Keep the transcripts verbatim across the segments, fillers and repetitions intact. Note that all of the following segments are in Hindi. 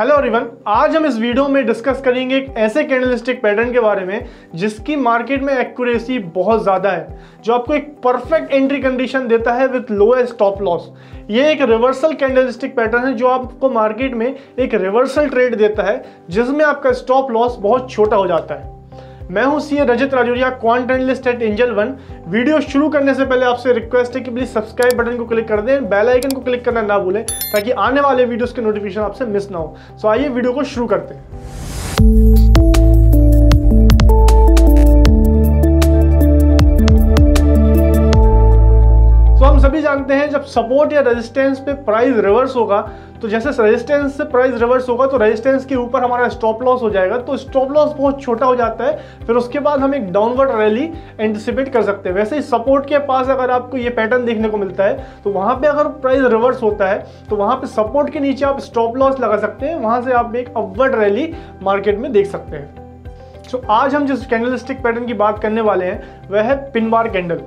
हेलो एवरीवन, आज हम इस वीडियो में डिस्कस करेंगे एक ऐसे कैंडलस्टिक पैटर्न के बारे में जिसकी मार्केट में एक्यूरेसी बहुत ज़्यादा है, जो आपको एक परफेक्ट एंट्री कंडीशन देता है विथ लोएस्ट स्टॉप लॉस। ये एक रिवर्सल कैंडलस्टिक पैटर्न है जो आपको मार्केट में एक रिवर्सल ट्रेड देता है जिसमें आपका स्टॉप लॉस बहुत छोटा हो जाता है। मैं हूँ C A Rajat Rajoria, quant analyst at Angel One. Video शुरू करने से पहले आपसे रिक्वेस्ट है कि प्लीज़ सब्सक्राइब बटन को क्लिक कर दें, बेल आइकन को क्लिक करना ना भूलें ताकि आने वाले वीडियोस के नोटिफिकेशन आपसे मिस ना हो। सो आइए वीडियो को शुरू करते हैं। सो हम सभी जानते हैं जब सपोर्ट या रेजिस्टेंस पे प्राइस रिवर्स होगा तो जैसे रेजिस्टेंस से प्राइस रिवर्स होगा तो रेजिस्टेंस के ऊपर हमारा स्टॉप लॉस हो जाएगा, तो स्टॉप लॉस बहुत छोटा हो जाता है। फिर उसके बाद हम एक डाउनवर्ड रैली एंटिसिपेट कर सकते हैं। वैसे ही सपोर्ट के पास अगर आपको ये पैटर्न देखने को मिलता है तो वहाँ पे अगर प्राइस रिवर्स होता है तो वहाँ पे सपोर्ट के नीचे आप स्टॉप लॉस लगा सकते हैं, वहाँ से आप एक अपवर्ड रैली मार्केट में देख सकते हैं। तो आज हम जिस कैंडलस्टिक पैटर्न की बात करने वाले हैं वह है पिन बार कैंडल।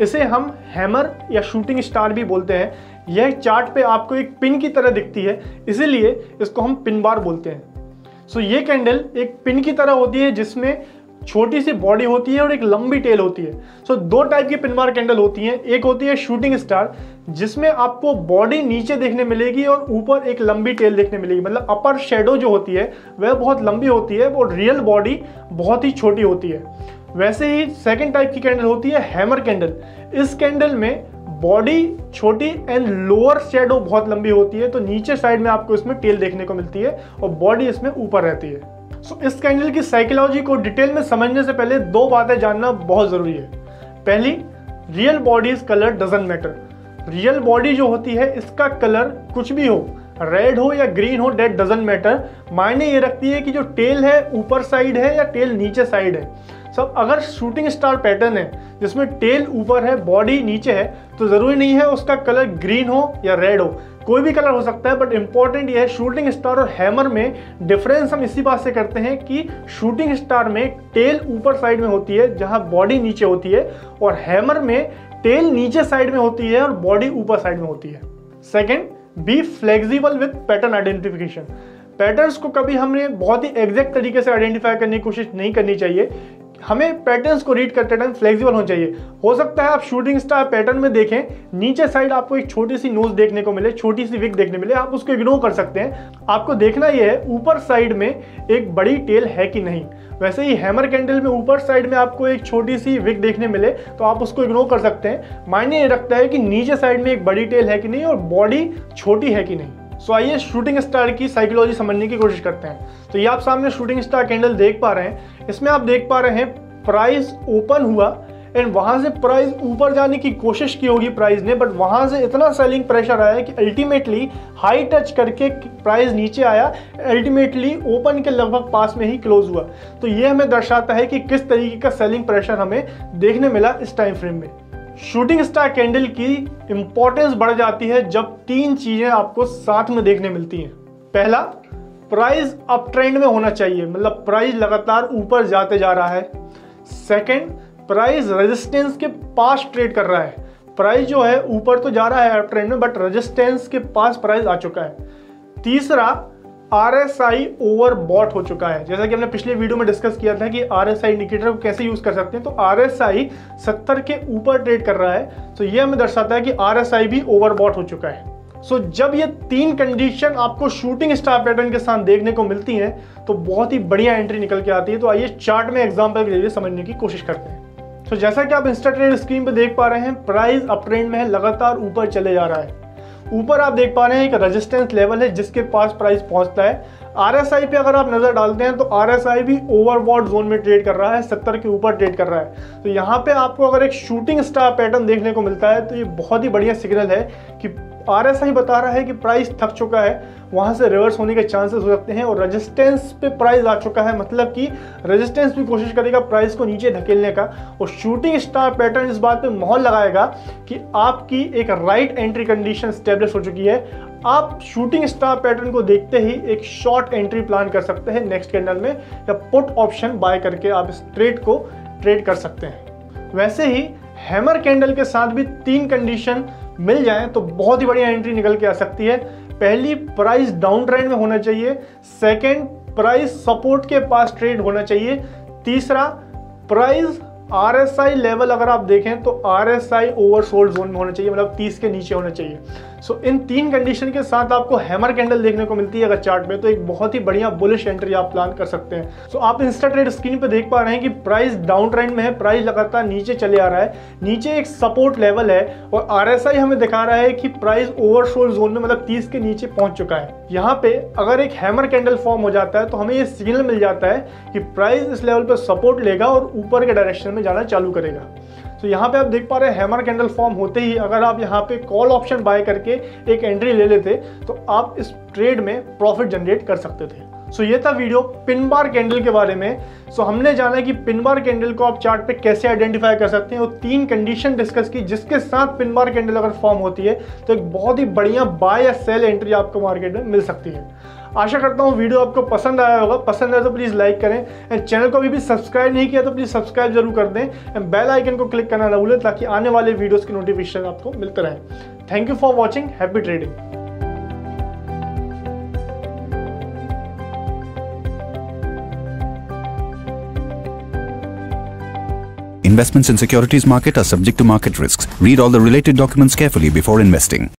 इसे हम हैमर या शूटिंग स्टार भी बोलते हैं। यह चार्ट पे आपको एक पिन की तरह दिखती है, इसीलिए इसको हम पिन बार बोलते हैं। सो ये कैंडल एक पिन की तरह होती है जिसमें छोटी सी बॉडी होती है और एक लंबी टेल होती है। सो दो टाइप की पिन बार कैंडल होती हैं। एक होती है शूटिंग स्टार जिसमें आपको बॉडी नीचे देखने मिलेगी और ऊपर एक लंबी टेल देखने मिलेगी, मतलब अपर शेडो जो होती है वह बहुत लंबी होती है और रियल बॉडी बहुत ही छोटी होती है। वैसे ही सेकंड टाइप की कैंडल होती है हैमर कैंडल। इस कैंडल में बॉडी छोटी एंड लोअर शेडो बहुत लंबी होती है, तो नीचे साइड में आपको इसमें टेल देखने को मिलती है और बॉडी इसमें ऊपर रहती है। सो इस कैंडल की साइकोलॉजी को डिटेल में समझने से पहले दो बातें जानना बहुत ज़रूरी है। पहली, real bodies colour doesn't matter. Real body जो होती है इसका कलर कुछ भी हो, रेड हो या ग्रीन हो, डेट डजेंट मैटर। मायने ये रखती है कि जो टेल है ऊपर साइड है या टेल नीचे साइड है। सब अगर शूटिंग स्टार पैटर्न है जिसमें टेल ऊपर है बॉडी नीचे है तो ज़रूरी नहीं है उसका कलर ग्रीन हो या रेड हो, कोई भी कलर हो सकता है। बट इम्पॉर्टेंट ये है शूटिंग स्टार और हैमर में डिफरेंस हम इसी बात से करते हैं कि शूटिंग स्टार में टेल ऊपर साइड में होती है जहाँ बॉडी नीचे होती है, और हैमर में टेल नीचे साइड में होती है और बॉडी ऊपर साइड में होती है। Second, be flexible with pattern identification. Patterns को कभी हमने बहुत ही एग्जैक्ट तरीके से आइडेंटिफाई करने की कोशिश नहीं करनी चाहिए। हमें पैटर्न्स को रीड करते टाइम फ्लेक्सिबल होना चाहिए। हो सकता है आप शूटिंग स्टार पैटर्न में देखें नीचे साइड आपको एक छोटी सी नोज देखने को मिले, छोटी सी विक देखने मिले, आप उसको इग्नोर कर सकते हैं। आपको देखना यह है ऊपर साइड में एक बड़ी टेल है कि नहीं। वैसे ही हैमर कैंडल में ऊपर साइड में आपको एक छोटी सी विक देखने मिले तो आप उसको इग्नोर कर सकते हैं। मायने ये रखता है कि नीचे साइड में एक बड़ी टेल है कि नहीं और बॉडी छोटी है कि नहीं। सो आइए शूटिंग स्टार की साइकोलॉजी समझने की कोशिश करते हैं। तो ये आप सामने शूटिंग स्टार कैंडल देख पा रहे हैं, इसमें आप देख पा रहे हैं प्राइस ओपन हुआ एंड वहाँ से प्राइस ऊपर जाने की कोशिश की होगी प्राइस ने, बट वहाँ से इतना सेलिंग प्रेशर आया कि अल्टीमेटली हाई टच करके प्राइस नीचे आया, अल्टीमेटली ओपन के लगभग पास में ही क्लोज हुआ। तो ये हमें दर्शाता है कि किस तरीके का सेलिंग प्रेशर हमें देखने मिला इस टाइम फ्रेम में। शूटिंग स्टार कैंडल की इंपॉर्टेंस बढ़ जाती है जब तीन चीज़ें आपको साथ में देखने मिलती हैं। पहला, प्राइस अप ट्रेंड में होना चाहिए, मतलब प्राइस लगातार ऊपर जाते जा रहा है। सेकंड, प्राइस रेजिस्टेंस के पास ट्रेड कर रहा है। प्राइस जो है ऊपर तो जा रहा है अप ट्रेंड में बट रेजिस्टेंस के पास प्राइस आ चुका है। तीसरा, R S I overbought हो चुका है। जैसा कि हमने पिछले वीडियो में डिस्कस किया था कि आर एस आई इंडिकेटर को कैसे यूज़ कर सकते हैं, तो आर एस आई सत्तर के ऊपर ट्रेड कर रहा है, तो ये हमें दर्शाता है कि आर एस आई भी ओवर बॉट हो चुका है। सो so, जब ये तीन कंडीशन आपको शूटिंग स्टार पैटर्न के साथ देखने को मिलती हैं तो बहुत ही बढ़िया एंट्री निकल के आती है। तो आइए चार्ट में एग्जाम्पल के जरिए समझने की कोशिश करते हैं। तो so, जैसा कि आप इंस्टा ट्रेड स्क्रीन पर देख पा रहे हैं प्राइस अप ट्रेंड में है, लगातार ऊपर चले जा रहा है। ऊपर आप देख पा रहे हैं एक रेजिस्टेंस लेवल है जिसके पास प्राइस पहुंचता है। आरएसआई पे अगर आप नज़र डालते हैं तो आरएसआई भी ओवरबॉट जोन में ट्रेड कर रहा है, सत्तर के ऊपर ट्रेड कर रहा है। तो यहाँ पे आपको अगर एक शूटिंग स्टार पैटर्न देखने को मिलता है तो ये बहुत ही बढ़िया सिग्नल है कि आरएसआई बता रहा है कि प्राइस थक चुका है, वहाँ से रिवर्स होने के चांसेस हो सकते हैं, और रेजिस्टेंस पे प्राइस आ चुका है, मतलब कि रेजिस्टेंस भी कोशिश करेगा प्राइस को नीचे धकेलने का। और शूटिंग स्टार पैटर्न इस बात पे मोहर लगाएगा कि आपकी एक राइट एंट्री कंडीशन स्टेब्लिश हो चुकी है। आप शूटिंग स्टार पैटर्न को देखते ही एक शॉर्ट एंट्री प्लान कर सकते हैं नेक्स्ट कैंडल में, या पुट ऑप्शन बाय करके आप इस ट्रेड को ट्रेड कर सकते हैं। वैसे ही हैमर कैंडल के साथ भी तीन कंडीशन मिल जाए तो बहुत ही बढ़िया एंट्री निकल के आ सकती है। पहली प्राइस डाउन ट्रेंड में होना चाहिए, सेकेंड प्राइस सपोर्ट के पास ट्रेड होना चाहिए, तीसरा price R S I level अगर आप देखें तो R S I oversold zone में होना चाहिए, मतलब तीस के नीचे होना चाहिए। सो so, इन तीन कंडीशन के साथ आपको हैमर कैंडल देखने को मिलती है अगर चार्ट में, तो एक बहुत ही बढ़िया बुलिश एंट्री आप प्लान कर सकते हैं। सो so, आप इंस्टा ट्रेड स्क्रीन पे देख पा रहे हैं कि प्राइस डाउन ट्रेंड में है, प्राइस लगातार नीचे चले आ रहा है, नीचे एक सपोर्ट लेवल है और आर एस आई हमें दिखा रहा है कि प्राइस ओवरसोल्ड जोन में मतलब तीस के नीचे पहुंच चुका है। यहाँ पे अगर एक हैमर कैंडल फॉर्म हो जाता है तो हमें ये सिग्नल मिल जाता है कि प्राइस इस लेवल पर सपोर्ट लेगा और ऊपर के डायरेक्शन में जाना चालू करेगा। तो so, यहाँ पे आप देख पा रहे हैं हैमर कैंडल फॉर्म होते ही अगर आप यहाँ पे कॉल ऑप्शन बाय करके एक एंट्री ले लेते तो आप इस ट्रेड में प्रॉफिट जनरेट कर सकते थे। सो so, ये था वीडियो पिन बार कैंडल के बारे में। सो so, हमने जाना कि पिन बार कैंडल को आप चार्ट पे कैसे आइडेंटिफाई कर सकते हैं और तीन कंडीशन डिस्कस की जिसके साथ पिन बार कैंडल अगर फॉर्म होती है तो एक बहुत ही बढ़िया बाय या सेल एंट्री आपको मार्केट में मिल सकती है। आशा करता हूँ वीडियो आपको पसंद आया होगा, पसंद आया तो प्लीज़ लाइक करें एंड चैनल को अभी भी सब्सक्राइब नहीं किया तो प्लीज़ सब्सक्राइब जरूर कर दें एंड बेल आइकन को क्लिक करना ना भूलें ताकि आने वाले वीडियोज़ की नोटिफिकेशन आपको मिलते रहें। Thank you for watching, happy trading. Investments in securities market are subject to market risks. Read all the related documents carefully before investing.